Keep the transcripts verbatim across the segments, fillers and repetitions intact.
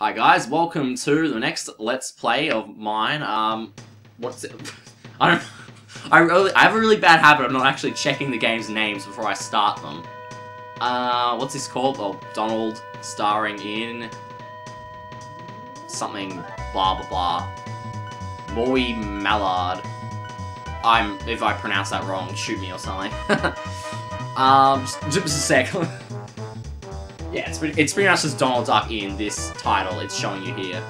Hi guys, welcome to the next Let's Play of mine. Um, what's it? I don't. I really, I have a really bad habit of not actually checking the game's names before I start them. Uh, what's this called? Oh, Donald starring in something. Blah blah blah. Maui Mallard. I'm. If I pronounce that wrong, shoot me or something. um, just, just a sec. Yeah, it's pretty, it's pretty much just Donald Duck in this title it's showing you here.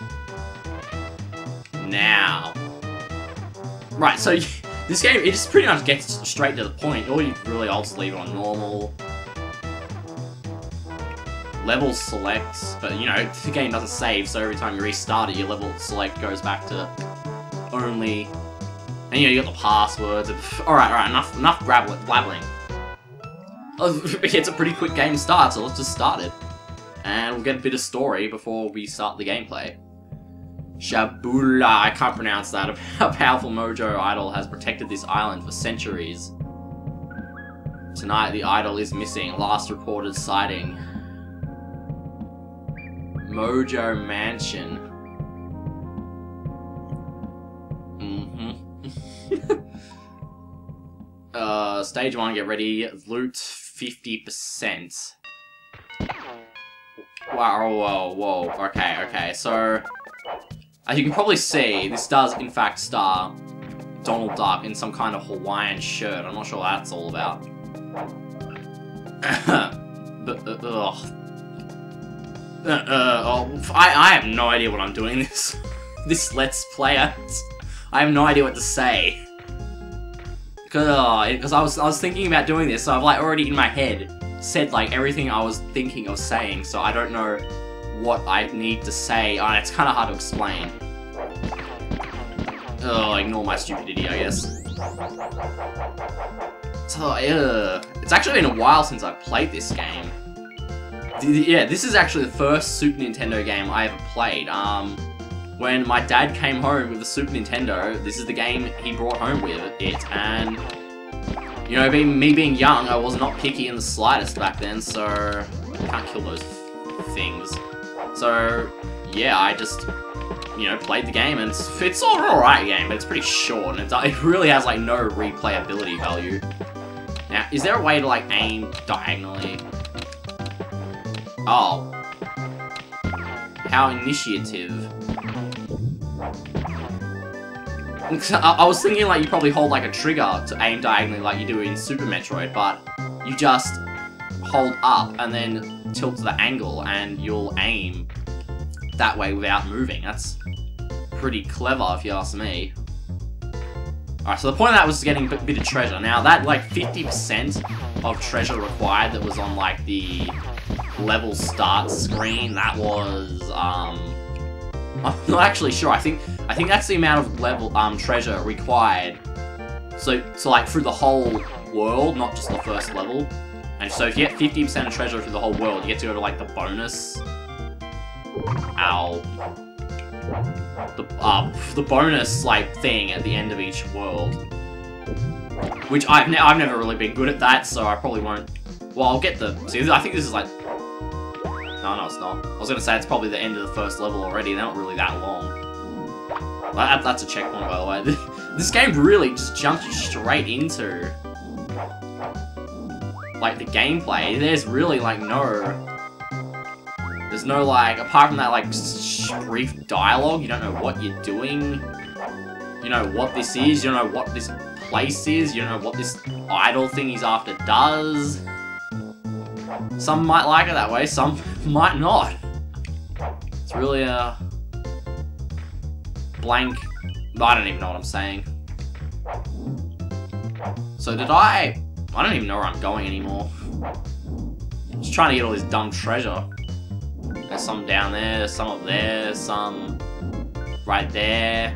Now. Right, so you, this game, it just pretty much gets straight to the point. All you really ought to leave it on normal. Level selects, but you know, the game doesn't save, so every time you restart it, your level select goes back to only... And you know, you got the passwords. Alright, alright, enough, enough blabbling. It's a pretty quick game to start, so let's just start it. And we'll get a bit of story before we start the gameplay. Shabula, I can't pronounce that. A powerful mojo idol has protected this island for centuries. Tonight the idol is missing, last reported sighting. Mojo Mansion. Mm-hmm. uh, stage one, get ready, loot. fifty percent. Wow, whoa, whoa. Okay, okay, so... As you can probably see, this does, in fact, star Donald Duck in some kind of Hawaiian shirt. I'm not sure what that's all about. but, uh, ugh. Uh, uh, oh, I, I have no idea what I'm doing this. This Let's Play. I, I have no idea what to say. Because oh, I was I was thinking about doing this, so I've like already in my head said like everything I was thinking of saying, so I don't know what I need to say. Oh, it's kind of hard to explain. Oh, ignore my stupidity, I guess. So, uh, it's actually been a while since I've played this game. D yeah, this is actually the first Super Nintendo game I ever played. Um, when my dad came home with the Super Nintendo, this is the game he brought home with it, and, you know, being, me being young, I was not picky in the slightest back then, so I can't kill those things. So, yeah, I just, you know, played the game, and it's, it's an alright game, but it's pretty short, and it's, it really has, like, no replayability value. Now, is there a way to, like, aim diagonally? Oh. How initiative. I was thinking like you probably hold like a trigger to aim diagonally like you do in Super Metroid, but you just hold up and then tilt to the angle and you'll aim that way without moving. That's pretty clever if you ask me. Alright, so the point of that was getting a bit of treasure. Now that like fifty percent of treasure required that was on like the level start screen, that was um... I'm not actually sure. I think I think that's the amount of level um treasure required. So so like through the whole world, not just the first level. And so if you get fifty percent of treasure through the whole world, you get to go to like the bonus. Ow. The uh, the bonus like thing at the end of each world. Which I've ne I've never really been good at that, so I probably won't. Well, I'll get the. See, I think this is like. No, no, it's not. I was gonna say it's probably the end of the first level already. They're not really that long. That, that's a checkpoint, by the way. This game really just jumps you straight into like the gameplay. There's really like no, there's no like apart from that like brief dialogue. You don't know what you're doing. You know what this is. You don't know what this place is. You don't know what this idol thing he's after does. Some might like it that way, some might not. It's really a blank. I don't even know what I'm saying. So did I... I don't even know where I'm going anymore. I'm just trying to get all this dumb treasure. There's some down there, there's some up there, some right there.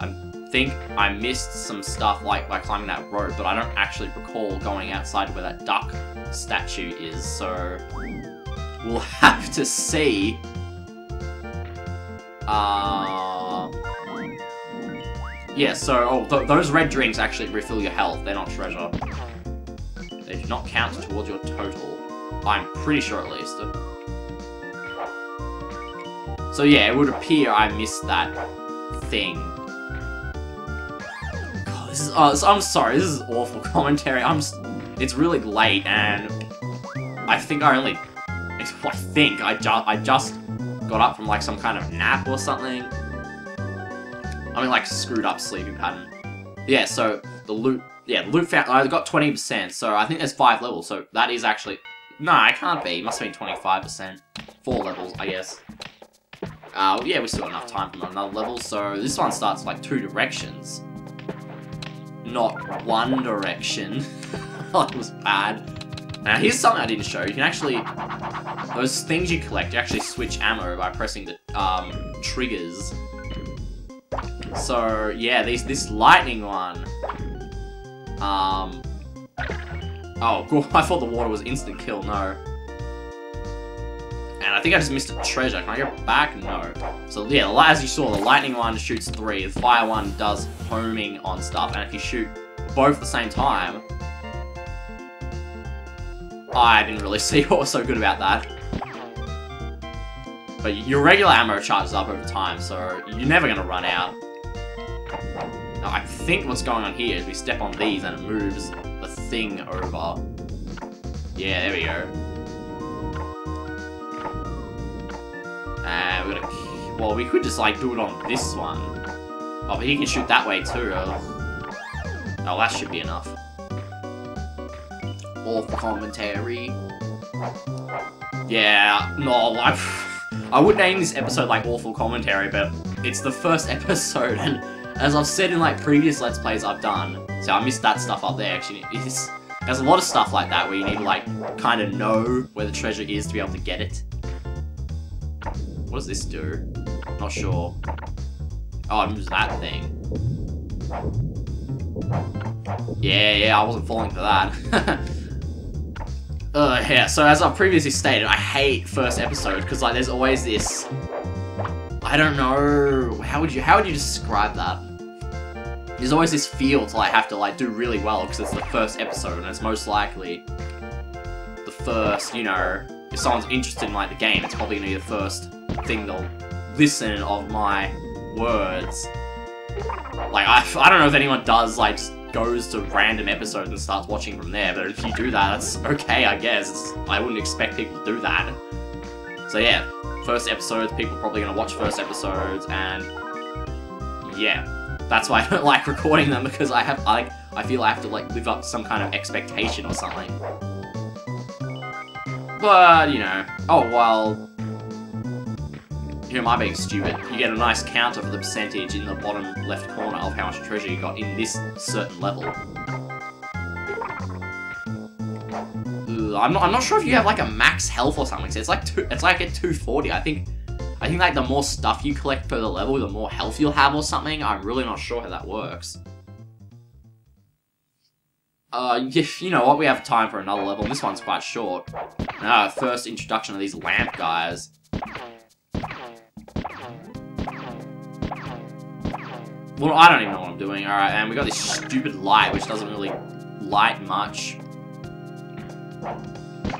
I think I missed some stuff like by climbing that rope, but I don't actually recall going outside where that duck statue is, so we'll have to see. Uh, yeah, so oh, th those red drinks actually refill your health. They're not treasure. They do not count towards your total. I'm pretty sure, at least. So yeah, it would appear I missed that thing. God, this is, oh, I'm sorry, this is awful commentary. I'm just, it's really late and I think I only, I think I just, I just got up from like some kind of nap or something. I mean like screwed up sleeping pattern. Yeah, so the loot, yeah, loot found, I got twenty percent, so I think there's five levels, so that is actually, no, I can't be, it must have been twenty-five percent. Four levels, I guess. Uh, yeah, we still got enough time for another level, so this one starts like two directions. Not one direction. That was bad. Now here's something I didn't show, you can actually, those things you collect, you actually switch ammo by pressing the, um, triggers. So, yeah, these, this lightning one, um, oh, cool. I thought the water was instant kill, no. And I think I just missed a treasure, can I go back? No. So, yeah, as you saw, the lightning one shoots three, the fire one does homing on stuff, and if you shoot both at the same time, I didn't really see what was so good about that. But your regular ammo charges up over time, so you're never going to run out. Now, I think what's going on here is we step on these and it moves the thing over. Yeah, there we go. And we're going to... Well, we could just, like, do it on this one. Oh, but he can shoot that way too. Oh, oh that should be enough. Or commentary. Yeah, no, I, I would name this episode like awful commentary, but it's the first episode, and as I've said in like previous Let's Plays I've done, so I missed that stuff up there. Actually, it's, there's a lot of stuff like that where you need to like kind of know where the treasure is to be able to get it. What does this do? Not sure. Oh, it moves that thing. Yeah, yeah, I wasn't falling for that. Uh, yeah, so as I've previously stated, I hate first episode, because like there's always this, I don't know, how would you, how would you describe that? There's always this feel to like have to like do really well, because it's the first episode, and it's most likely the first, you know, if someone's interested in like the game, it's probably going to be the first thing they'll listen of my words. Like, I, I don't know if anyone does like, just goes to random episodes and starts watching from there, but if you do that, that's okay, I guess. It's, I wouldn't expect people to do that. So yeah, first episodes, people are probably going to watch first episodes, and yeah, that's why I don't like recording them, because I have, I, I feel I have to like live up to some kind of expectation or something. But, you know, oh well, who am I being stupid? You get a nice counter for the percentage in the bottom left corner of how much treasure you got in this certain level. Ugh, I'm not. I'm not sure if you have like a max health or something. So it's like two, it's like at two forty. I think. I think like the more stuff you collect per the level, the more health you'll have or something. I'm really not sure how that works. Uh, you know what? We have time for another level. This one's quite short. Ah, first introduction of these lamp guys. Well, I don't even know what I'm doing. Alright, and we got this stupid light, which doesn't really light much.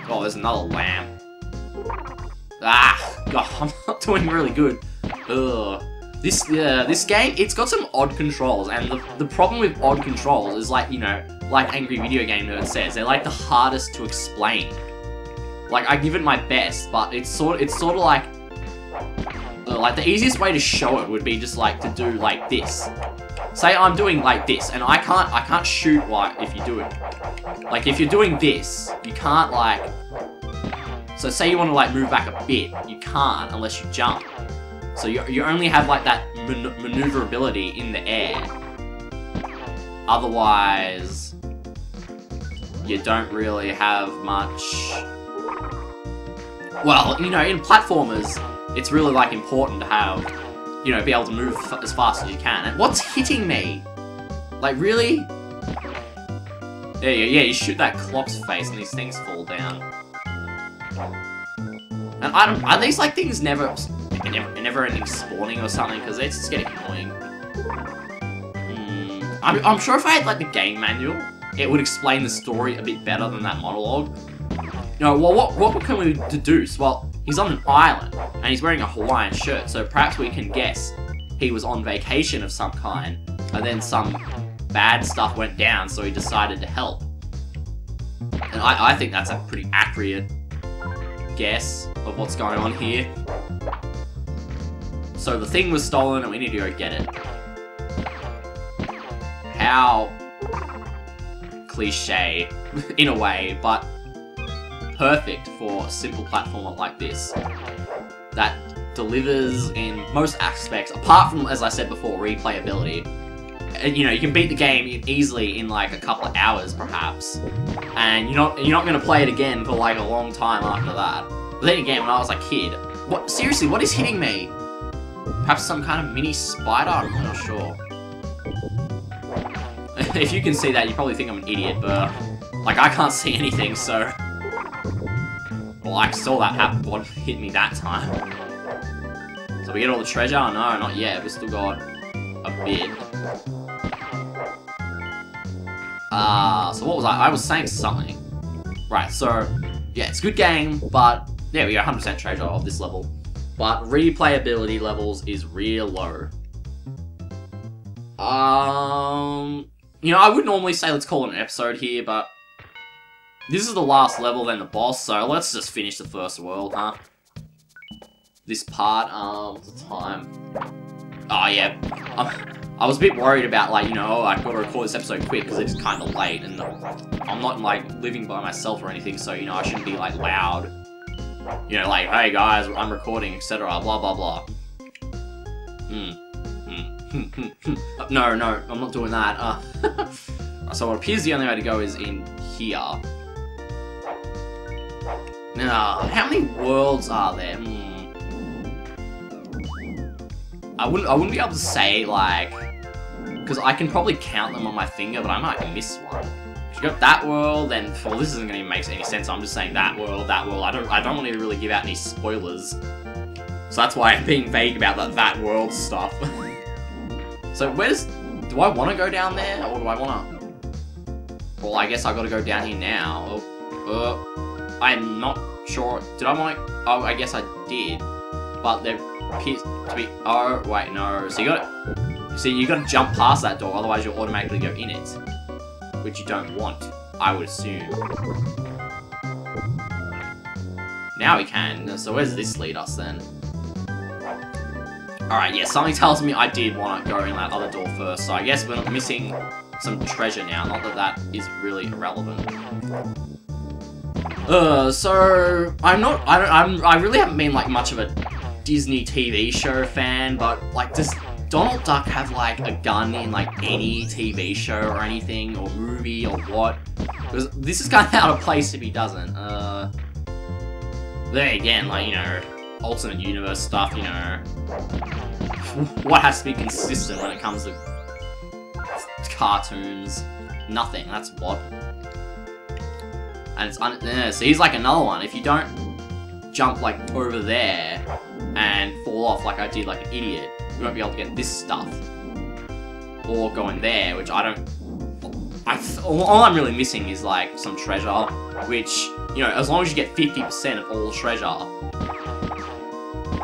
Oh, there's another lamp. Ah, God, I'm not doing really good. Ugh. This, uh, this game, it's got some odd controls, and the, the problem with odd controls is like, you know, like Angry Video Game Nerd says, they're like the hardest to explain. Like, I give it my best, but it's sort, it's sort of like... Like, the easiest way to show it would be just, like, to do, like, this. Say I'm doing, like, this, and I can't, I can't shoot, like, if you do it. Like, if you're doing this, you can't, like... So, say you want to, like, move back a bit, you can't unless you jump. So, you, you only have, like, that man maneuverability in the air. Otherwise, you don't really have much... Well, you know, in platformers... It's really, like, important to have, you know, be able to move f as fast as you can. And what's hitting me? Like, really? Yeah, yeah, you shoot that clock's face and these things fall down. And I don't... Are these, like, things never... Never, never ending spawning or something? Because it's just getting annoying. Mm, I'm, I'm sure if I had, like, the game manual, it would explain the story a bit better than that monologue. You know, well, what, what can we deduce? Well... He's on an island, and he's wearing a Hawaiian shirt, so perhaps we can guess he was on vacation of some kind, and then some bad stuff went down, so he decided to help. And I, I think that's a pretty accurate guess of what's going on here. So the thing was stolen, and we need to go get it. How cliche, in a way, but perfect for a simple platformer like this. That delivers in most aspects, apart from, as I said before, replayability. You know, you can beat the game easily in like a couple of hours, perhaps, and you're not you're not going to play it again for like a long time after that. But then again, when I was a kid, what seriously, what is hitting me? Perhaps some kind of mini spider. I'm not sure. If you can see that, you probably think I'm an idiot, but like I can't see anything, so. Well, I saw that happen, what hit me that time. So we get all the treasure? Oh, no, not yet. We still got a bit. Ah, uh, so what was I? I was saying something. Right, so, yeah, it's a good game, but there we go, one hundred percent treasure of this level. But replayability levels is real low. Um, you know, I would normally say let's call it an episode here, but this is the last level, then the boss, so let's just finish the first world, huh? This part of the time. Oh, yeah. I'm, I was a bit worried about, like, you know, I've got to record this episode quick because it's kind of late, and I'm not, like, living by myself or anything, so, you know, I shouldn't be, like, loud. You know, like, hey, guys, I'm recording, et cetera, blah, blah, blah. Hmm. Hmm. No, no, I'm not doing that. Uh, so it appears the only way to go is in here. Now, how many worlds are there? Mm. I wouldn't I wouldn't be able to say, like, because I can probably count them on my finger, but I might miss one. If you got that world, then well, this isn't gonna make any sense. I'm just saying that world, that world. I don't I don't want to really give out any spoilers. So that's why I'm being vague about that that world stuff. So where's do I wanna go down there or do I wanna? Well, I guess I gotta go down here now. Oh, uh, I'm not sure. Did I want to? Oh, I guess I did. But there appears to be. Oh, wait, no. So you got to. See, you got to jump past that door, otherwise you'll automatically go in it, which you don't want, I would assume. Now we can. So where's this lead us then? All right. Yeah. Something tells me I did want to go in that other door first. So I guess we're not missing some treasure now. Not that that is really irrelevant. Uh, so I'm not. I don't. I'm. I really haven't been like much of a Disney T V show fan, but like, does Donald Duck have like a gun in like any T V show or anything or movie or what? Because this is kind of out of place if he doesn't. Uh, there again, like, you know, alternate universe stuff. You know, what has to be consistent when it comes to cartoons? Nothing. That's what. And it's un yeah, so he's like another one. If you don't jump like over there and fall off like I did, like an idiot, you won't be able to get this stuff or go in there. Which I don't. I all I'm really missing is like some treasure, which you know, as long as you get fifty percent of all treasure,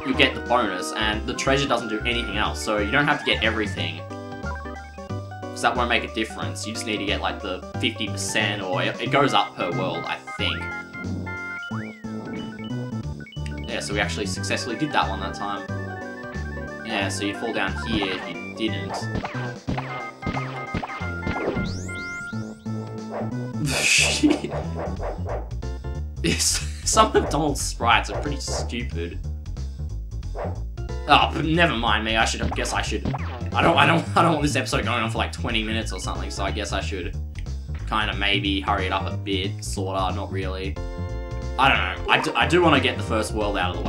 you get the bonus, and the treasure doesn't do anything else. So you don't have to get everything. That won't make a difference. You just need to get like the fifty percent, or it goes up per world, I think. Yeah, so we actually successfully did that one that time. Yeah, so you fall down here if you didn't. Shit. Some of Donald's sprites are pretty stupid. Oh, but never mind me. I should. I guess I should. I don't. I don't. I don't want this episode going on for like twenty minutes or something. So I guess I should kind of maybe hurry it up a bit, sorta. Not really. I don't know. I do, I do want to get the first world out of the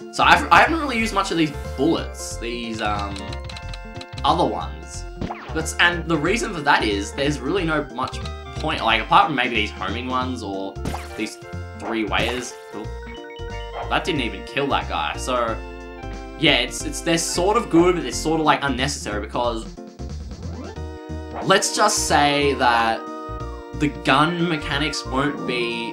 way. So I've, I haven't really used much of these bullets. These um other ones. That's and the reason for that is there's really no much point. Like apart from maybe these homing ones or these three wayers. That didn't even kill that guy, so yeah, it's it's they're sort of good, but they're sort of like unnecessary because let's just say that the gun mechanics won't be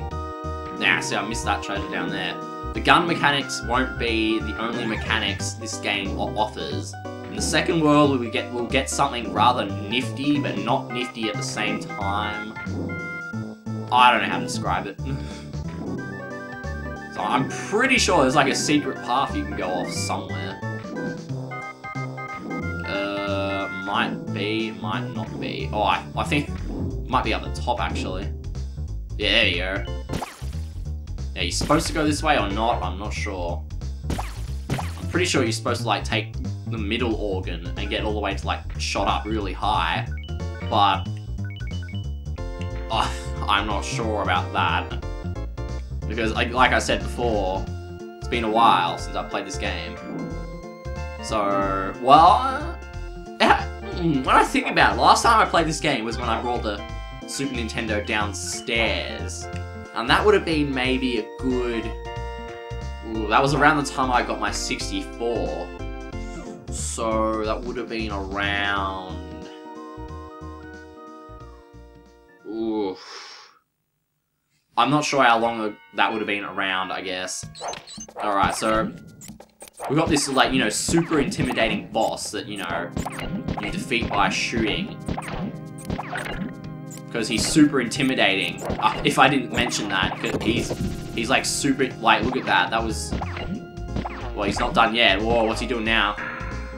Ah, see, I missed that treasure down there. The gun mechanics won't be the only mechanics this game offers. In the second world, we get, we'll get something rather nifty, but not nifty at the same time. I don't know how to describe it. So I'm pretty sure there's like a secret path you can go off somewhere. Uh, might be, might not be. Oh, I, I think it might be up the top, actually. Yeah, there you go. Yeah, you're supposed to go this way or not, I'm not sure. I'm pretty sure you're supposed to like take the middle organ and get all the way to like shot up really high, but oh, I'm not sure about that. Because like, like I said before, it's been a while since I've played this game. So, well, when I think about it, last time I played this game was when I brought the Super Nintendo downstairs. And that would have been maybe a good... Ooh, that was around the time I got my sixty-four. So that would have been around... Oof. I'm not sure how long that would have been around, I guess. Alright, so... We've got this, like, you know, super intimidating boss that, you know, you defeat by shooting. Because he's super intimidating. Uh, if I didn't mention that, because he's, he's like super, like, look at that. That was, well, he's not done yet. Whoa, what's he doing now?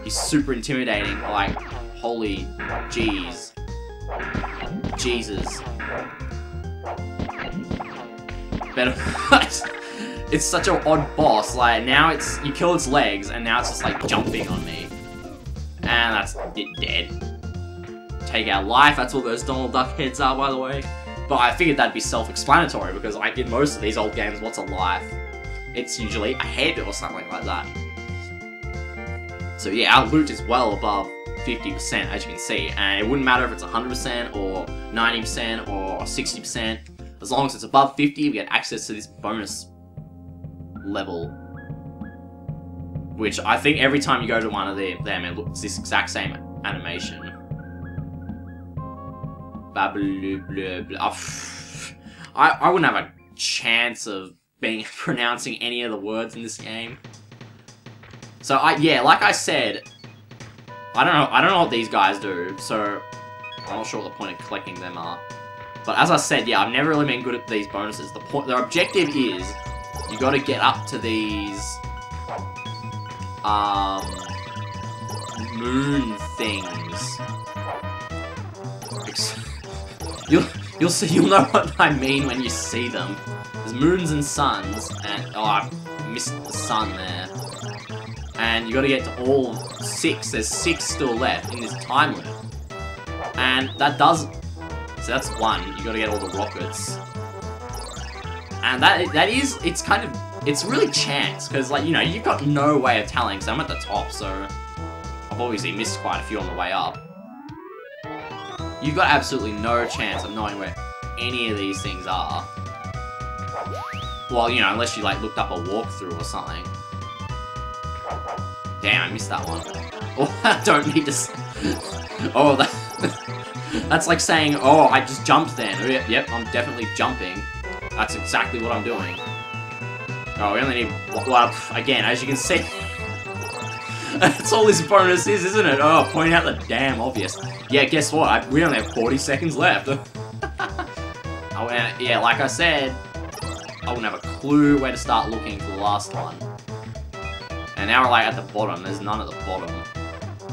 He's super intimidating. Like, holy jeez. Jesus. Better, it's such an odd boss. Like, now it's, you kill its legs, and now it's just, like, jumping on me. And that's it, dead. Take our life, that's all those Donald Duck heads are, by the way. But I figured that'd be self-explanatory, because I did most of these old games, what's a life? It's usually a head or something like that. So yeah, our loot is well above fifty percent, as you can see, and it wouldn't matter if it's one hundred percent, or ninety percent, or sixty percent. As long as it's above fifty, we get access to this bonus level. Which, I think every time you go to one of them, it looks this exact same animation. Blah, blah, blah, blah. I, I wouldn't have a chance of being pronouncing any of the words in this game. So I yeah, like I said, I don't know I don't know what these guys do, so I'm not sure what the point of collecting them are. But as I said, yeah, I've never really been good at these bonuses. The point, their objective is you gotta get up to these um moon things. You'll, you'll see, you'll know what I mean when you see them. There's moons and suns, and, oh, I missed the sun there. And you gotta get to all six, there's six still left in this time limit. And that does, so that's one, you gotta get all the rockets. And that that is, it's kind of, it's really chance, because, like, you know, you've got no way of telling, because I'm at the top, so I've obviously missed quite a few on the way up. You've got absolutely no chance of knowing where any of these things are. Well, you know, unless you, like, looked up a walkthrough or something. Damn, I missed that one. Oh, I don't need to... Oh, that... That's like saying, oh, I just jumped then. Oh, yep, yep, I'm definitely jumping. That's exactly what I'm doing. Oh, we only need... Well, again, as you can see... That's all this bonus is, isn't it? Oh, point out the damn obvious. Yeah, guess what? I, we only have forty seconds left. Oh, and, yeah, like I said, I wouldn't have a clue where to start looking for the last one. And now we're like at the bottom. There's none at the bottom,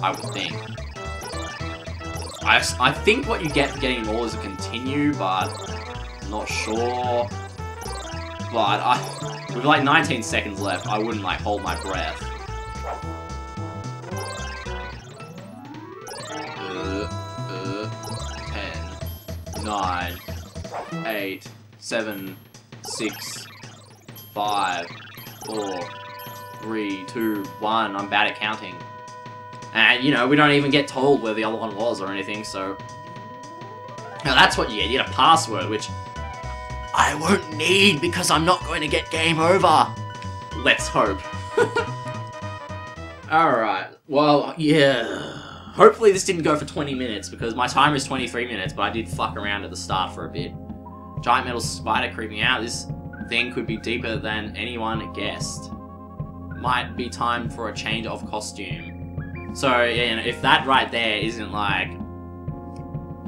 I would think. I, I think what you get for getting them all is a continue, but I'm not sure. But I, we've like nineteen seconds left. I wouldn't like hold my breath. nine, eight, seven, six, five, four, three, two, one. I'm bad at counting. And, you know, we don't even get told where the other one was or anything, so... Now that's what you get. You get a password, which... I won't need because I'm not going to get game over. Let's hope. Alright. Well, yeah... Hopefully this didn't go for twenty minutes, because my timer is twenty-three minutes, but I did fuck around at the start for a bit. Giant metal spider creeping out. This thing could be deeper than anyone guessed. Might be time for a change of costume. So, you know, if that right there isn't like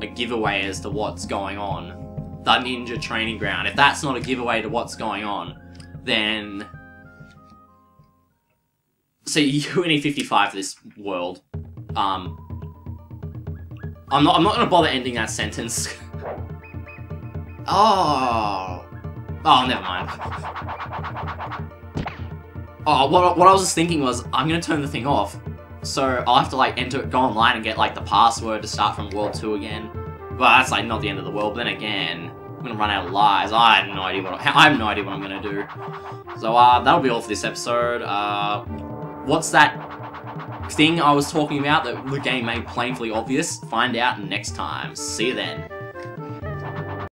a giveaway as to what's going on, the ninja training ground, if that's not a giveaway to what's going on, then... So you need fifty-five for this world. Um, I'm not. I'm not gonna bother ending that sentence. Oh. Oh, never mind. Oh, what what I was just thinking was I'm gonna turn the thing off, so I'll have to like enter, go online and get like the password to start from world two again. Well, that's like not the end of the world. But then again, I'm gonna run out of lives. I have no idea what I, I have no idea what I'm gonna do. So uh, that'll be all for this episode. Uh. What's that thing I was talking about that the game made painfully obvious? Find out next time. See you then.